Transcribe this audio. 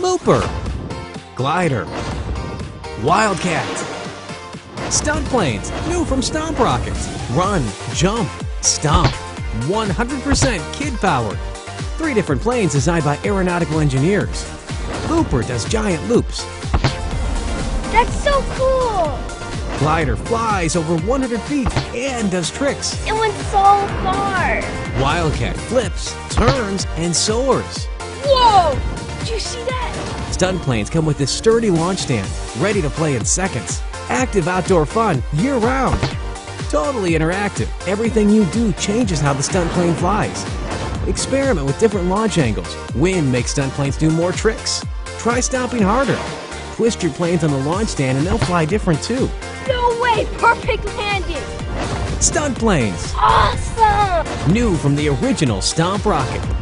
Looper, Glider, Wildcat, Stunt Planes, new from Stomp Rockets, Run, Jump, Stomp, 100% kid-powered, 3 different planes designed by aeronautical engineers. Looper does giant loops. That's so cool! Glider flies over 100 feet and does tricks. It went so far! Wildcat flips, turns, and soars. Whoa! Did you see that? Stunt planes come with this sturdy launch stand, ready to play in seconds. Active outdoor fun year-round. Totally interactive. Everything you do changes how the stunt plane flies. Experiment with different launch angles. Wind makes stunt planes do more tricks. Try stomping harder. Twist your planes on the launch stand and they'll fly different too. No way! Perfect landing! Stunt planes! Awesome! New from the original Stomp Rocket.